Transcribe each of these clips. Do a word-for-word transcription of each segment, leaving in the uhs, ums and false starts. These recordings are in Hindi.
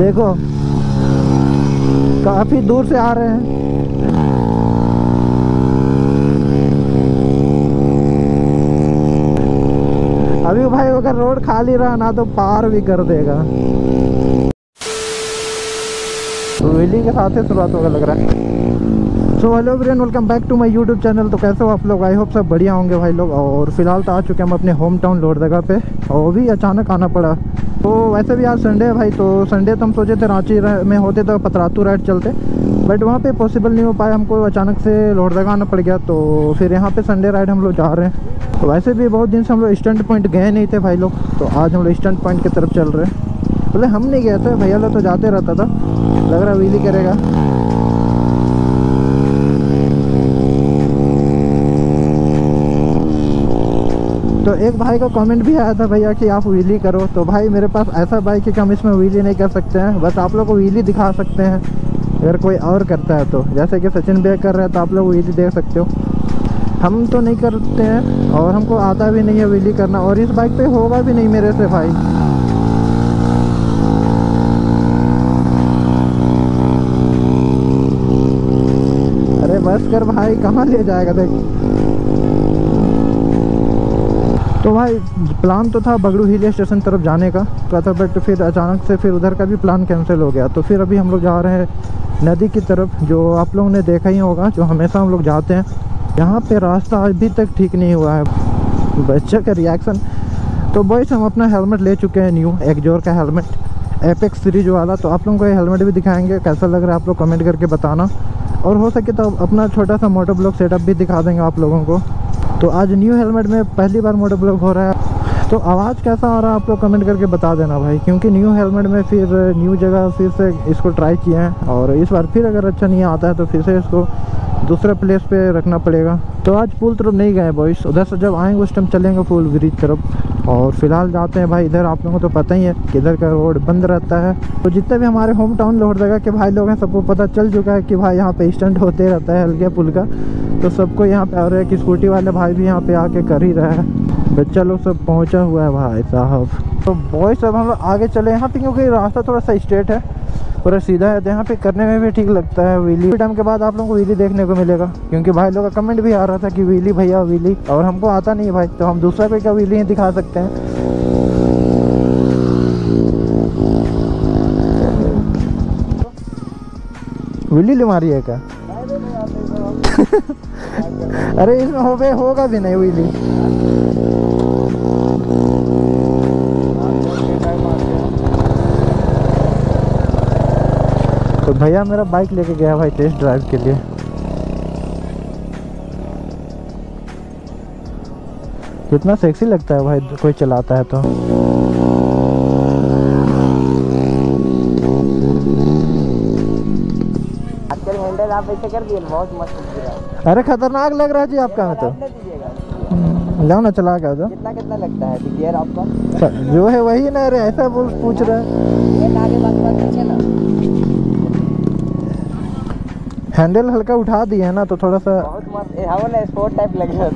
देखो काफी दूर से आ रहे हैं। अभी भाई अगर रोड खाली रहा ना तो पार भी कर देगा। व्हीलिंग के साथ ही शुरुआत होगा लग रहा है। So hello everyone, welcome back to my YouTube channel. तो कैसे हो आप लोग? आई होप सब बढ़िया होंगे भाई लोग। और फिलहाल तो आ चुके हम अपने होम टाउन लोहरदगा पे, और भी अचानक आना पड़ा। तो वैसे भी आज संडे है भाई, तो संडे तो हम सोचे थे रांची में होते तो पतरातू राइड चलते, बट वहाँ पे पॉसिबल नहीं हो पाया, हमको अचानक से लोहरदगा आना पड़ गया। तो फिर यहाँ पे संडे राइड हम लोग जा रहे हैं। तो वैसे भी बहुत दिन से हम लोग स्टैंड पॉइंट गए नहीं थे भाई लोग, तो आज हम लोग स्टैंड पॉइंट की तरफ चल रहे हैं। बोले हम नहीं गए थे भैया लोग, तो जाते रहता था। लग रहा व्हीली करेगा। तो एक भाई का कमेंट भी आया था भैया कि आप व्हीली करो, तो भाई मेरे पास ऐसा बाइक है कि हम इसमें व्हीली नहीं कर सकते हैं, बस आप लोग को व्हीली दिखा सकते हैं अगर कोई और करता है तो। जैसे कि सचिन भैया कर रहे हैं तो आप लोग व्हीली देख सकते हो, हम तो नहीं करते हैं और हमको आता भी नहीं है व्हीली करना, और इस बाइक पे होगा भी नहीं मेरे से भाई। अरे बस कर भाई, कहाँ ले जाएगा देख। तो भाई प्लान तो था बगड़ू हिल स्टेशन तरफ जाने का था, था बट फिर अचानक से फिर उधर का भी प्लान कैंसिल हो गया। तो फिर अभी हम लोग जा रहे हैं नदी की तरफ, जो आप लोगों ने देखा ही होगा, जो हमेशा हम लोग जाते हैं। यहाँ पे रास्ता अभी तक ठीक नहीं हुआ है, बच्चे का रिएक्शन। तो बॉयस हम अपना हेलमेट ले चुके हैं, न्यू एक्जोर का हेलमेट, एपेक्स सीरीज वाला। तो आप लोगों को ये हेलमेट भी दिखाएंगे, कैसा लग रहा है आप लोग कमेंट करके बताना, और हो सके तो अपना छोटा सा मोटो ब्लॉग सेटअप भी दिखा देंगे आप लोगों को। तो आज न्यू हेलमेट में पहली बार मोटो ब्लॉग हो रहा है, तो आवाज़ कैसा आ रहा है आप लोग कमेंट करके बता देना भाई, क्योंकि न्यू हेलमेट में फिर न्यू जगह फिर से इसको ट्राई किए हैं, और इस बार फिर अगर अच्छा नहीं आता है तो फिर से इसको दूसरे प्लेस पे रखना पड़ेगा। तो आज पुल तरफ नहीं गए बॉयस, उधर से जब आएंगे उस टाइम चलेंगे पुल ब्रिज तरफ। और फिलहाल जाते हैं भाई इधर, आप लोगों को तो पता ही है कि इधर का रोड बंद रहता है। तो जितने भी हमारे होम टाउन लोहरदगा के भाई लोग हैं सबको पता चल चुका है कि भाई यहाँ पे स्टंट होते रहता है हल्के पुल का। तो सबको यहाँ पे, और एक स्कूटी वाले भाई भी यहाँ पे आके कर ही रहा है, बच्चा लोग सब पहुँचा हुआ है भाई साहब। तो बॉयस अब हम लोग आगे चले यहाँ पे, क्योंकि रास्ता थोड़ा सा स्ट्रेट है, पूरा सीधा है, तो यहाँ पे करने में भी ठीक लगता है। व्हीली टाइम के बाद आप लोगों को व्हीली देखने को मिलेगा, क्योंकि भाई लोग का कमेंट भी आ रहा था कि व्हीली भैया व्हीली, और हमको आता नहीं है भाई, तो हम दूसरा पे का व्हीली ही दिखा सकते हैं। व्हीली ले मारी है क्या? अरे इसमें हो गए होगा भी नहीं व्हीली। तो भैया मेरा बाइक लेके गया भाई टेस्ट ड्राइव के लिए। कितना सेक्सी लगता है भाई कोई चलाता है तो। हैंडल आप ऐसे कर दिए, बहुत मस्त। अरे खतरनाक लग रहा है जी आपका में तो। लाओ ना चला के। कितना कितना लगता है गियर आपका? जो है वही ना। अरे ऐसा बोल पूछ रहा है। हैंडल हल्का उठा दिए है ना, तो थोड़ा सा बहुत मत ना स्पोर्ट टाइप लग रहा है।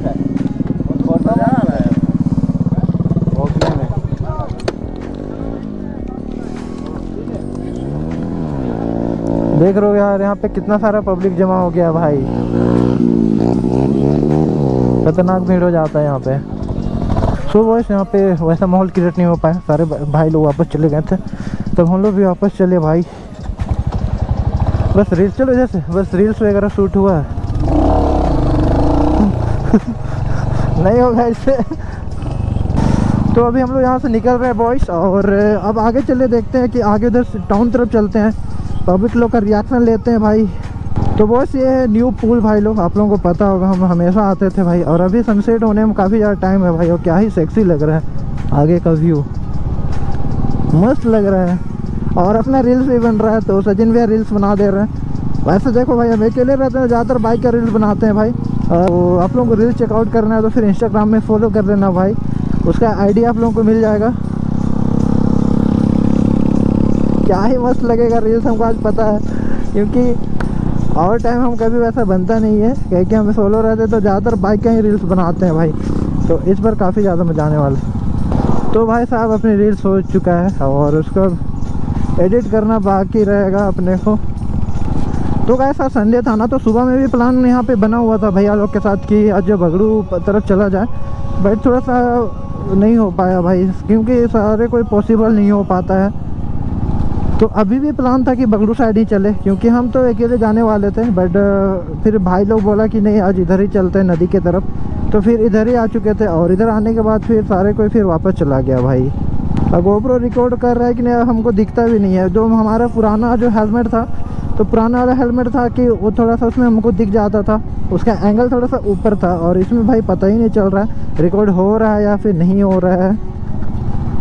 देख रहे हो यार यहाँ पे कितना सारा पब्लिक जमा हो गया भाई, खतरनाक भीड़ हो जाता है यहाँ पे। सो बॉयस यहाँ पे वैसा माहौल क्रिएट नहीं हो पाया, सारे भाई लोग वापस चले गए थे, तब हम लोग भी वापस चले भाई। बस रील्स चलो जैसे बस रील्स वगैरह शूट हुआ है। नहीं होगा इससे। तो अभी हम लोग यहाँ से निकल रहे हैं बॉयस, और अब आगे चले देखते हैं कि आगे उधर टाउन तरफ चलते हैं, पब्लिक लोग का रिएक्शन लेते हैं भाई। तो बॉयस ये है न्यू पूल भाई लोग, आप लोगों को पता होगा हम हमेशा आते थे भाई, और अभी सनसेट होने में काफ़ी ज़्यादा टाइम है भाई, और क्या ही सेक्सी लग रहा है आगे का व्यू, मस्त लग रहा है। और अपना रील्स भी बन रहा है, तो सचिन भैया रील्स बना दे रहे हैं। वैसे देखो भाई हम अकेले रहते हैं, ज़्यादातर बाइक का रील्स बनाते हैं भाई। और आप लोगों को रील्स चेकआउट करना है तो फिर इंस्टाग्राम में फॉलो कर लेना भाई, उसका आईडी आप लोगों को मिल जाएगा। क्या ही मस्त लगेगा रील्स हमको आज पता है, क्योंकि और टाइम हम कभी वैसा बनता नहीं है, क्योंकि हम सोलो रहते तो ज़्यादातर बाइक का ही रील्स बनाते हैं भाई। तो इस बार काफ़ी ज़्यादा मजा आने वाला है। तो भाई साहब अपनी रील्स हो चुका है, और उसका एडिट करना बाकी रहेगा अपने को। तो कैसा संडे था ना, तो सुबह में भी प्लान यहाँ पे बना हुआ था भैया लोग के साथ कि आज जो बगड़ू तरफ चला जाए, बट थोड़ा सा नहीं हो पाया भाई, क्योंकि सारे कोई पॉसिबल नहीं हो पाता है। तो अभी भी प्लान था कि बगड़ू साइड ही चले, क्योंकि हम तो अकेले जाने वाले थे, बट फिर भाई लोग बोला कि नहीं आज इधर ही चलते हैं नदी के तरफ, तो फिर इधर ही आ चुके थे। और इधर आने के बाद फिर सारे कोई फिर वापस चला गया भाई। अब गोप्रो रिकॉर्ड कर रहा है कि नहीं, हमको दिखता भी नहीं है। जो हमारा पुराना जो हेलमेट था, तो पुराना वाला हेलमेट था कि वो थोड़ा सा उसमें हमको दिख जाता था, उसका एंगल थोड़ा सा ऊपर था, और इसमें भाई पता ही नहीं चल रहा है रिकॉर्ड हो रहा है या फिर नहीं हो रहा है।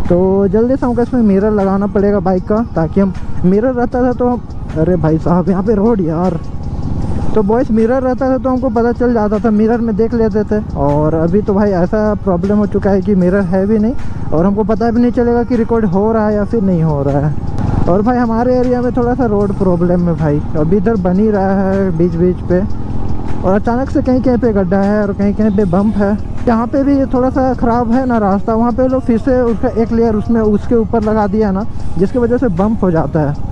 तो जल्दी से हमको इसमें मिरर लगाना पड़ेगा बाइक का, ताकि हम मिरर रहता था तो हम, अरे भाई साहब यहाँ पे रोड यार, तो बॉयस मिरर रहता था तो हमको पता चल जाता था, मिरर में देख लेते थे। और अभी तो भाई ऐसा प्रॉब्लम हो चुका है कि मिरर है भी नहीं, और हमको पता भी नहीं चलेगा कि रिकॉर्ड हो रहा है या फिर नहीं हो रहा है। और भाई हमारे एरिया में थोड़ा सा रोड प्रॉब्लम है भाई, अभी इधर बन ही रहा है बीच बीच पे, और अचानक से कहीं कहीं पे गड्ढा है और कहीं कहीं पे बम्प है। यहाँ पे भी थोड़ा सा ख़राब है ना रास्ता, वहाँ पे लोग फिर से उसका एक लेयर उसमें उसके ऊपर लगा दिया है ना, जिसकी वजह से बम्प हो जाता है।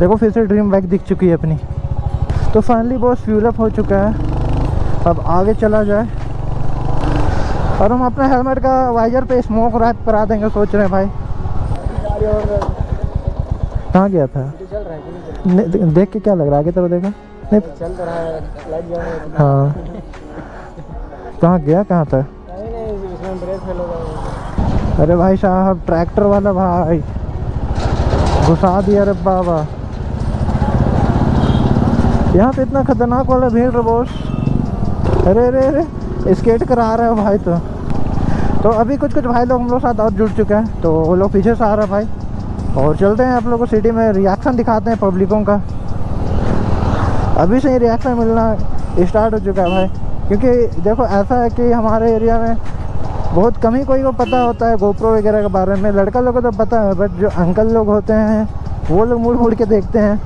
देखो फिर से ड्रीम बाइक दिख चुकी है अपनी। तो फाइनली बहुत फ्यूल अप हो चुका है, अब आगे चला जाए। और हम अपने हेलमेट का वाइजर पे स्मोक रैप करा देंगे, सोच रहे हैं भाई। कहाँ गया था न, देख के क्या लग रहा है, आगे तरफ देखा नहीं चल रहा है। हाँ कहाँ गया, कहाँ था? अरे भाई साहब ट्रैक्टर वाला भाई घुसा दिया रे बाबा। यहाँ पे इतना खतरनाक वाला भीड़ रे बॉस। अरे अरे अरे स्केट करा रहा है भाई। तो तो अभी कुछ कुछ भाई लोग हम लोग साथ और जुड़ चुके हैं, तो वो लोग पीछे से आ रहा है भाई। और चलते हैं आप लोगों को सिटी में, रिएक्शन दिखाते हैं पब्लिकों का। अभी से ही रिएक्शन मिलना स्टार्ट हो चुका है भाई, क्योंकि देखो ऐसा है कि हमारे एरिया में बहुत कम ही कोई को पता होता है गोप्रो वगैरह के बारे में। लड़का लोगों को तो पता है, बट जो अंकल लोग होते हैं वो लोग मुड़ मुड़ के देखते हैं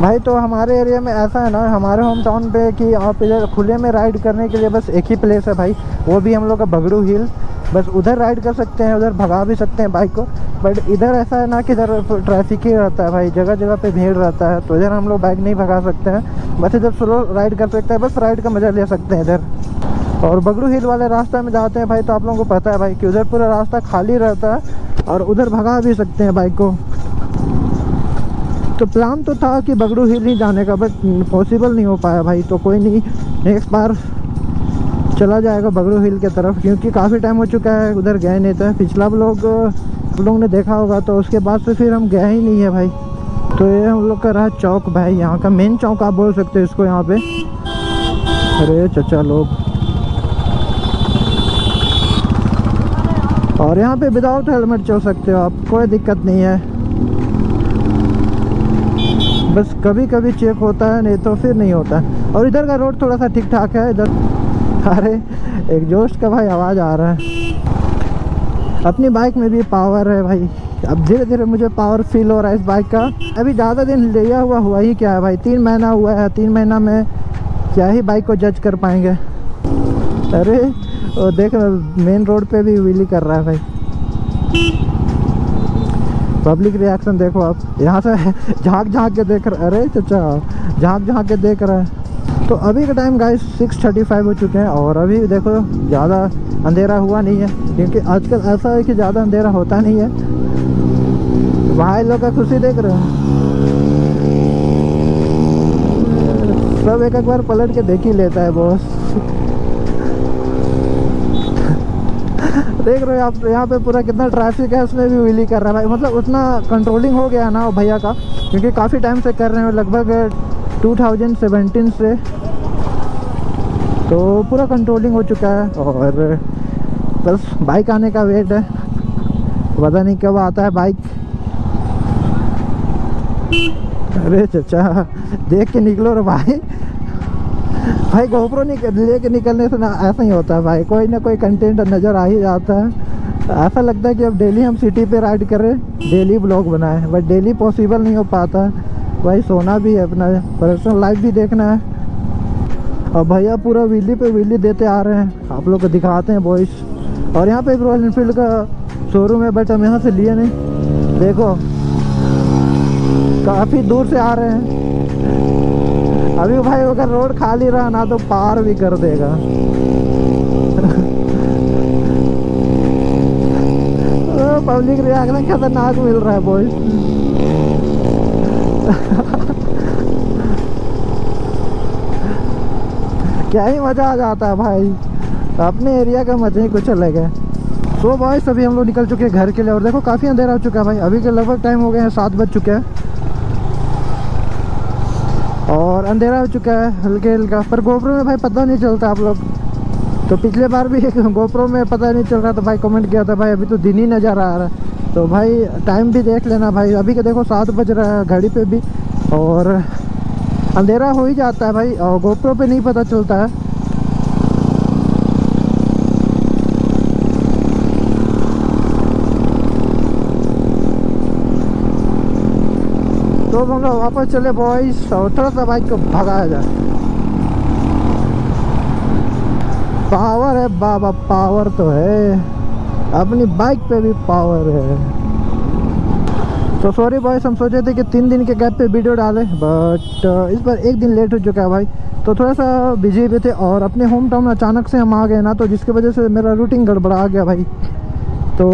भाई। तो हमारे एरिया में ऐसा है ना, हमारे होम टाउन पे, कि आप इधर खुले में राइड करने के लिए बस एक ही प्लेस है भाई, वो भी हम लोग का बगड़ू हिल। बस उधर राइड कर सकते हैं, उधर भगा भी सकते हैं बाइक को। बट इधर ऐसा है ना कि इधर ट्रैफिक ही रहता है भाई, जगह जगह पे भीड़ रहता है, तो इधर हम लोग बाइक नहीं भगा सकते हैं। बस इधर स्लो राइड कर सकते हैं, बस राइड का मज़ा ले सकते हैं इधर। और बगड़ू हिल वाले रास्ते में जाते हैं भाई, तो आप लोगों को पता है भाई कि उधर पूरा रास्ता खाली रहता है, और उधर भगा भी सकते हैं बाइक को। तो प्लान तो था कि बगड़ू हिल ही जाने का, बट पॉसिबल नहीं हो पाया भाई। तो कोई नहीं, नेक्स्ट बार चला जाएगा बगड़ू हिल के तरफ, क्योंकि काफ़ी टाइम हो चुका है उधर गए नहीं थे। पिछला ब्लॉग आप लोगों ने देखा होगा, तो उसके बाद से फिर हम गए ही नहीं है भाई। तो ये हम लोग का रहा चौक भाई, यहाँ का मेन चौक आप बोल सकते हो इसको यहाँ पे। अरे चचा लोग, और यहाँ पे विदाउट हेलमेट चल सकते हो आप, कोई दिक्कत नहीं है। बस कभी कभी चेक होता है, नहीं तो फिर नहीं होता है। और इधर का रोड थोड़ा सा ठीक ठाक है इधर। अरे एग्जॉस्ट का भाई आवाज़ आ रहा है। अपनी बाइक में भी पावर है भाई, अब धीरे धीरे मुझे पावर फील हो रहा है इस बाइक का। अभी ज़्यादा दिन लिया हुआ हुआ ही क्या है भाई, तीन महीना हुआ है। तीन महीना में क्या ही बाइक को जज कर पाएंगे। अरे और देख मेन रोड पे भी व्हीली कर रहा है भाई। पब्लिक रिएक्शन देखो आप, यहाँ से झाँक झाँक के देख रहे। अरे चचा झाँक झाँक के देख रहा है। तो अभी का time guys six thirty five हो चुके हैं, और अभी देखो ज़्यादा अंधेरा हुआ नहीं है, क्योंकि आजकल ऐसा है कि ज़्यादा अंधेरा होता नहीं है भाई। लोग का खुशी देख रहे हैं, सब एक एक बार पलट के देख ही लेता है बॉस। देख रहे हो आप यहाँ पे पूरा कितना ट्रैफिक है, उसमें भी व्हीली कर रहा है भाई। मतलब उतना कंट्रोलिंग हो गया ना भैया का, क्योंकि काफ़ी टाइम से कर रहे हैं, लगभग टू थाउजेंड सेवेंटीन से। तो पूरा कंट्रोलिंग हो चुका है, और बस बाइक आने का वेट है, पता नहीं कब आता है बाइक। अरे चचा देख के निकलो रे भाई। भाई गोप्रो निक लेके निकलने से ना ऐसा ही होता है भाई, कोई ना कोई कंटेंट नज़र आ ही जाता है। ऐसा लगता है कि अब डेली हम सिटी पे राइड करें, डेली ब्लॉग बनाएं, बट डेली पॉसिबल नहीं हो पाता। भाई सोना भी है, अपना पर्सनल लाइफ भी देखना है। और भैया पूरा व्हीली पे व्हीली देते आ रहे हैं, आप लोग को दिखाते हैं बॉयस। और यहाँ पे एक रॉयल एनफील्ड का शोरूम है, बट हम यहाँ से लिए नहीं। देखो काफ़ी दूर से आ रहे हैं। अभी भाई अगर रोड खाली रहा ना तो पार भी कर देगा। तो पब्लिक रिएक्शन खतरनाक मिल रहा है बॉयस। क्या ही मज़ा आ जाता है भाई, अपने एरिया का मज़ा ही कुछ अलग है। सो so भाई सभी हम लोग निकल चुके हैं घर के लिए, और देखो काफ़ी अंधेरा हो चुका है भाई। अभी के लगभग टाइम हो गए हैं, सात बज चुके हैं और अंधेरा हो चुका है हल्के हल्का। पर गोप्रो में भाई पता नहीं चलता, आप लोग तो पिछले बार भी गोप्रो में पता नहीं चल रहा था भाई, कमेंट किया था भाई। अभी तो दिन ही नज़र आ रहा है, तो भाई टाइम भी देख लेना भाई। अभी के देखो सात बज रहा है घड़ी पर भी, और अंधेरा हो ही जाता है भाई, और गोप्रो पे नहीं पता चलता है। तो हम लोग वापस चले बॉयज, और थोड़ा सा बाइक को भगाया जाए। पावर है बाबा, पावर तो है, अपनी बाइक पे भी पावर है। तो सॉरी बॉयस, हम सोचे थे कि तीन दिन के गैप पे वीडियो डालें, बट इस बार एक दिन लेट हो चुका है भाई। तो थोड़ा सा बिजी भी थे, और अपने होम टाउन अचानक से हम आ गए ना, तो जिसकी वजह से मेरा रूटीन गड़बड़ा गया भाई। तो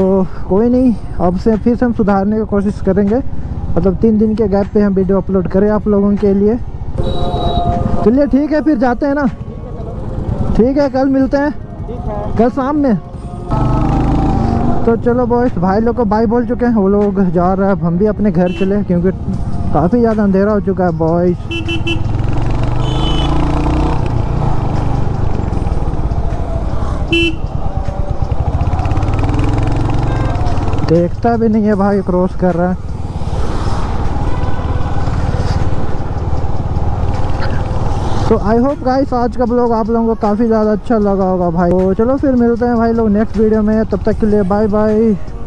कोई नहीं, अब से फिर से हम सुधारने की कोशिश करेंगे, मतलब तीन दिन के गैप पे हम वीडियो अपलोड करें आप लोगों के लिए। चलिए ठीक है, फिर जाते हैं ना। ठीक है, कल मिलते हैं, कल शाम में। तो चलो बॉयस, भाई लोग को बाय बोल चुके हैं, वो लोग जा रहे हैं, हम भी अपने घर चले क्योंकि काफ़ी ज़्यादा अंधेरा हो चुका है बॉयस। देखता भी नहीं है भाई, क्रॉस कर रहा है। तो आई होप गाइस आज का ब्लॉग आप लोगों को काफ़ी ज़्यादा अच्छा लगा होगा भाई। तो चलो फिर मिलते हैं भाई लोग नेक्स्ट वीडियो में, तब तक के लिए बाय बाय।